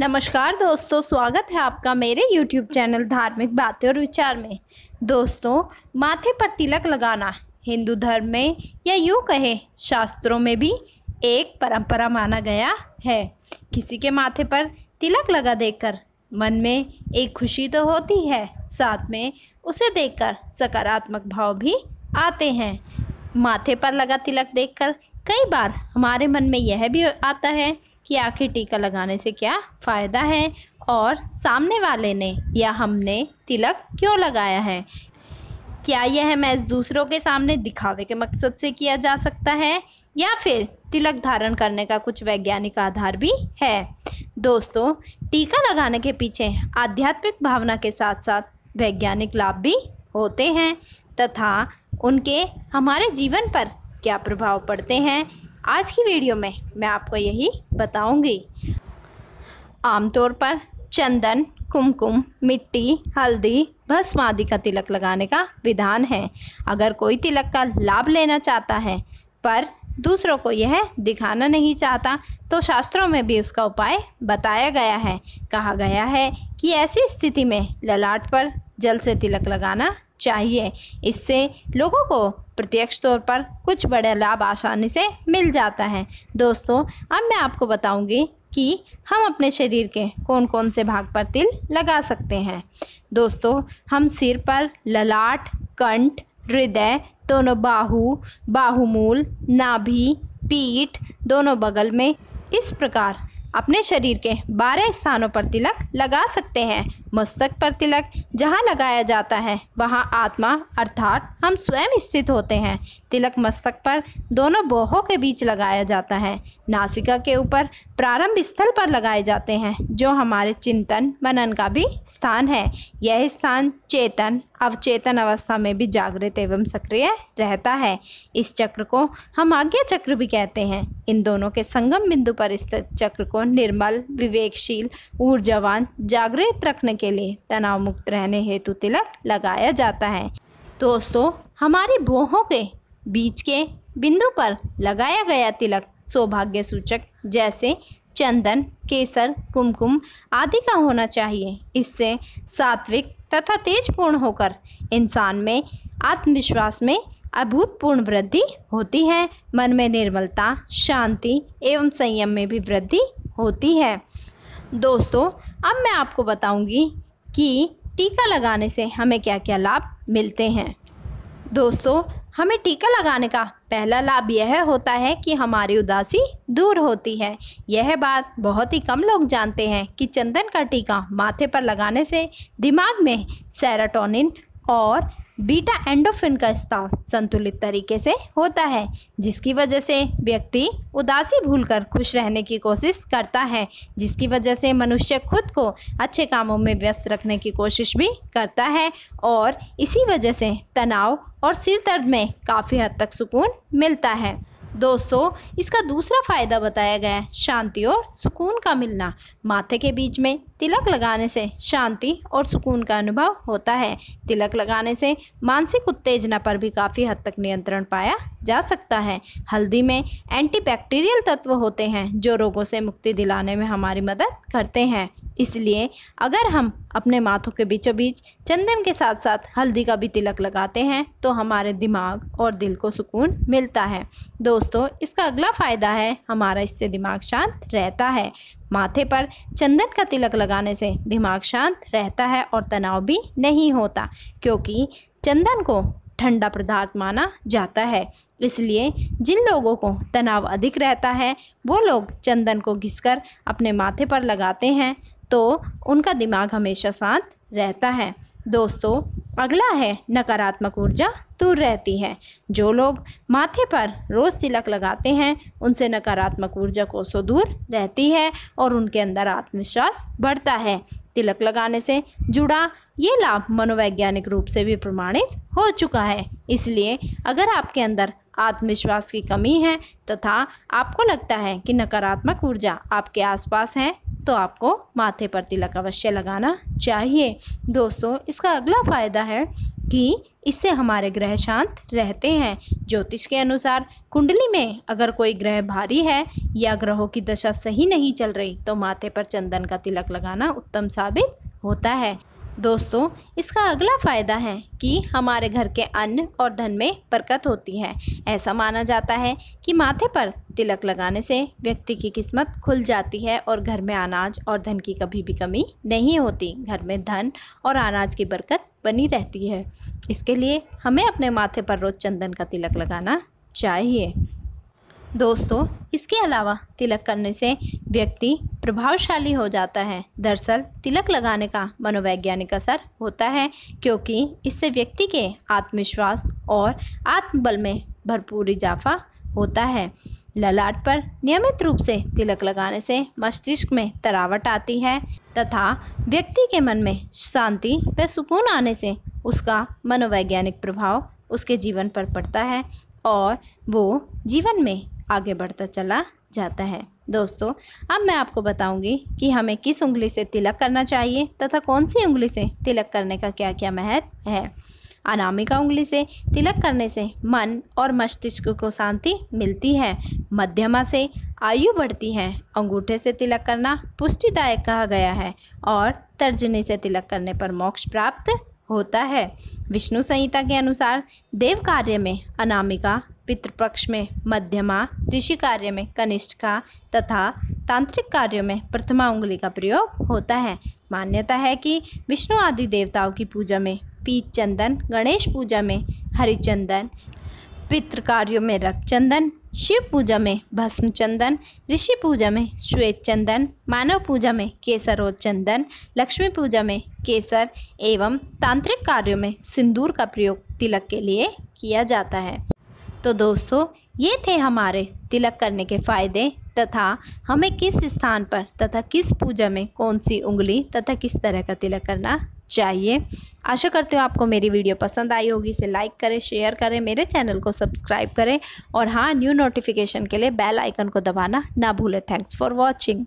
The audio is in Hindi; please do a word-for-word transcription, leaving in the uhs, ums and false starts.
नमस्कार दोस्तों, स्वागत है आपका मेरे YouTube चैनल धार्मिक बातें और विचार में। दोस्तों, माथे पर तिलक लगाना हिंदू धर्म में या यूँ कहें शास्त्रों में भी एक परंपरा माना गया है। किसी के माथे पर तिलक लगा देखकर मन में एक खुशी तो होती है, साथ में उसे देखकर सकारात्मक भाव भी आते हैं। माथे पर लगा तिलक देखकर कई बार हमारे मन में यह भी आता है कि आखिर टीका लगाने से क्या फ़ायदा है और सामने वाले ने या हमने तिलक क्यों लगाया है। क्या यह महज दूसरों के सामने दिखावे के मकसद से किया जा सकता है या फिर तिलक धारण करने का कुछ वैज्ञानिक आधार भी है। दोस्तों, टीका लगाने के पीछे आध्यात्मिक भावना के साथ साथ वैज्ञानिक लाभ भी होते हैं तथा उनके हमारे जीवन पर क्या प्रभाव पड़ते हैं, आज की वीडियो में मैं आपको यही बताऊंगी। आमतौर पर चंदन, कुमकुम, मिट्टी, हल्दी, भस्म आदि का तिलक लगाने का विधान है। अगर कोई तिलक का लाभ लेना चाहता है पर दूसरों को यह दिखाना नहीं चाहता तो शास्त्रों में भी उसका उपाय बताया गया है। कहा गया है कि ऐसी स्थिति में ललाट पर जल से तिलक लगाना चाहिए। इससे लोगों को प्रत्यक्ष तौर पर कुछ बड़ा लाभ आसानी से मिल जाता है। दोस्तों, अब मैं आपको बताऊंगी कि हम अपने शरीर के कौन कौन से भाग पर तिल लगा सकते हैं। दोस्तों, हम सिर पर, ललाट, कंठ, हृदय, दोनों बाहु, बाहुमूल, नाभि, पीठ, दोनों बगल में, इस प्रकार अपने शरीर के बारह स्थानों पर तिलक लगा सकते हैं। मस्तक पर तिलक जहाँ लगाया जाता है वहाँ आत्मा अर्थात हम स्वयं स्थित होते हैं। तिलक मस्तक पर दोनों बाहों के बीच लगाया जाता है। नासिका के ऊपर प्रारंभ स्थल पर लगाए जाते हैं जो हमारे चिंतन मनन का भी स्थान है। यह स्थान चेतन अवचेतन अवस्था में भी जागृत एवं सक्रिय रहता है। इस चक्र को हम आज्ञा चक्र भी कहते हैं। इन दोनों के संगम बिंदु पर स्थित चक्र को निर्मल, विवेकशील, ऊर्जावान, जागृत रखने के लिए तनाव मुक्त रहने हेतु तिलक लगाया जाता है। दोस्तों, हमारी भौहों के बीच के बिंदु पर लगाया गया तिलक सौभाग्य सूचक जैसे चंदन, केसर, कुमकुम आदि का होना चाहिए। इससे सात्विक तथा तेजपूर्ण होकर इंसान में आत्मविश्वास में अभूतपूर्ण वृद्धि होती है। मन में निर्मलता, शांति एवं संयम में भी वृद्धि होती है। दोस्तों, अब मैं आपको बताऊंगी कि टीका लगाने से हमें क्या क्या लाभ मिलते हैं। दोस्तों, हमें टीका लगाने का पहला लाभ यह होता है कि हमारी उदासी दूर होती है। यह बात बहुत ही कम लोग जानते हैं कि चंदन का टीका माथे पर लगाने से दिमाग में सेरोटोनिन और बीटा एंडोर्फिन का स्राव संतुलित तरीके से होता है, जिसकी वजह से व्यक्ति उदासी भूलकर खुश रहने की कोशिश करता है, जिसकी वजह से मनुष्य खुद को अच्छे कामों में व्यस्त रखने की कोशिश भी करता है और इसी वजह से तनाव और सिर दर्द में काफ़ी हद तक सुकून मिलता है। दोस्तों, इसका दूसरा फ़ायदा बताया गया है शांति और सुकून का मिलना। माथे के बीच में तिलक लगाने से शांति और सुकून का अनुभव होता है। तिलक लगाने से मानसिक उत्तेजना पर भी काफ़ी हद तक नियंत्रण पाया जा सकता है। हल्दी में एंटीबैक्टीरियल तत्व होते हैं जो रोगों से मुक्ति दिलाने में हमारी मदद करते हैं। इसलिए अगर हम अपने माथों के बीचों बीच चंदन के साथ साथ हल्दी का भी तिलक लगाते हैं तो हमारे दिमाग और दिल को सुकून मिलता है। दोस्तों, इसका अगला फ़ायदा है हमारा इससे दिमाग शांत रहता है। माथे पर चंदन का तिलक लगाने से दिमाग शांत रहता है और तनाव भी नहीं होता, क्योंकि चंदन को ठंडा पदार्थ माना जाता है। इसलिए जिन लोगों को तनाव अधिक रहता है वो लोग चंदन को घिसकर अपने माथे पर लगाते हैं तो उनका दिमाग हमेशा शांत रहता है। दोस्तों, अगला है नकारात्मक ऊर्जा दूर रहती है। जो लोग माथे पर रोज़ तिलक लगाते हैं उनसे नकारात्मक ऊर्जा कोसों दूर रहती है और उनके अंदर आत्मविश्वास बढ़ता है। तिलक लगाने से जुड़ा ये लाभ मनोवैज्ञानिक रूप से भी प्रमाणित हो चुका है। इसलिए अगर आपके अंदर आत्मविश्वास की कमी है तथा आपको लगता है कि नकारात्मक ऊर्जा आपके आसपास है तो आपको माथे पर तिलक अवश्य लगाना चाहिए। दोस्तों, इसका अगला फ़ायदा है कि इससे हमारे ग्रह शांत रहते हैं। ज्योतिष के अनुसार कुंडली में अगर कोई ग्रह भारी है या ग्रहों की दशा सही नहीं चल रही तो माथे पर चंदन का तिलक लगाना उत्तम साबित होता है। दोस्तों, इसका अगला फ़ायदा है कि हमारे घर के अन्न और धन में बरकत होती है। ऐसा माना जाता है कि माथे पर तिलक लगाने से व्यक्ति की किस्मत खुल जाती है और घर में अनाज और धन की कभी भी कमी नहीं होती। घर में धन और अनाज की बरकत बनी रहती है। इसके लिए हमें अपने माथे पर रोज़ चंदन का तिलक लगाना चाहिए। दोस्तों, इसके अलावा तिलक करने से व्यक्ति प्रभावशाली हो जाता है। दरअसल तिलक लगाने का मनोवैज्ञानिक असर होता है, क्योंकि इससे व्यक्ति के आत्मविश्वास और आत्मबल में भरपूर इजाफा होता है। ललाट पर नियमित रूप से तिलक लगाने से मस्तिष्क में तरावट आती है तथा व्यक्ति के मन में शांति व सुकून आने से उसका मनोवैज्ञानिक प्रभाव उसके जीवन पर पड़ता है और वो जीवन में आगे बढ़ता चला जाता है। दोस्तों, अब मैं आपको बताऊंगी कि हमें किस उंगली से तिलक करना चाहिए तथा कौन सी उंगली से तिलक करने का क्या क्या महत्व है। अनामिका उंगली से तिलक करने से मन और मस्तिष्क को शांति मिलती है। मध्यमा से आयु बढ़ती है। अंगूठे से तिलक करना पुष्टिदायक कहा गया है और तर्जनी से तिलक करने पर मोक्ष प्राप्त होता है। विष्णु संहिता के अनुसार देव कार्य में अनामिका, पितृपक्ष में मध्यमा, ऋषि कार्य में कनिष्ठिका तथा तांत्रिक कार्यों में प्रथमा उंगली का प्रयोग होता है। मान्यता है कि विष्णु आदि देवताओं की पूजा में पीत चंदन, गणेश पूजा में हरि चंदन, पितृ कार्यों में रक्त चंदन, शिव पूजा में भस्म चंदन, ऋषि पूजा में श्वेत चंदन, मानव पूजा में केसरोज चंदन, लक्ष्मी पूजा में केसर एवं तांत्रिक कार्यों में सिंदूर का प्रयोग तिलक के लिए किया जाता है। तो दोस्तों, ये थे हमारे तिलक करने के फ़ायदे तथा हमें किस स्थान पर तथा किस पूजा में कौन सी उंगली तथा किस तरह का तिलक करना चाहिए। आशा करती हूँ आपको मेरी वीडियो पसंद आई होगी। इसे लाइक करें, शेयर करें, मेरे चैनल को सब्सक्राइब करें और हाँ, न्यू नोटिफिकेशन के लिए बेल आइकन को दबाना ना भूलें। Thanks for watching.